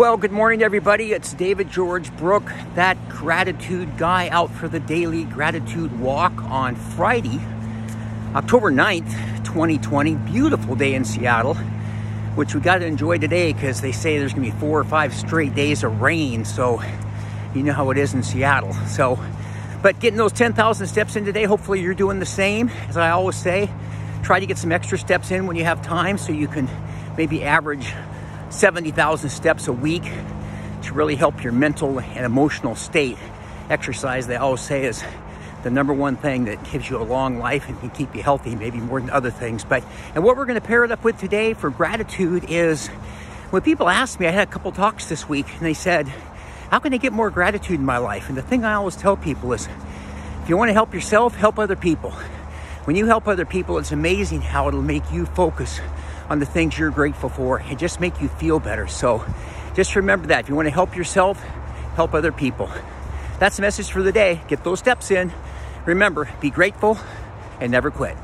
Well, good morning, everybody. It's David George Brooke, that gratitude guy, out for the daily gratitude walk on Friday, October 9th, 2020. Beautiful day in Seattle, which we got to enjoy today because they say there's going to be 4 or 5 straight days of rain. So you know how it is in Seattle. But getting those 10,000 steps in today, hopefully you're doing the same. As I always say, try to get some extra steps in when you have time so you can maybe average 70,000 steps a week to really help your mental and emotional state. Exercise, they always say, is the number one thing that gives you a long life and can keep you healthy, maybe more than other things. And what we're going to pair it up with today for gratitude is, when people ask me, I had a couple talks this week, and they said, how can I get more gratitude in my life? And the thing I always tell people is, if you want to help yourself, help other people. When you help other people, it's amazing how it'll make you focus on the things you're grateful for and just make you feel better. So just remember that. If you want to help yourself, help other people. That's the message for the day. Get those steps in. Remember, be grateful and never quit.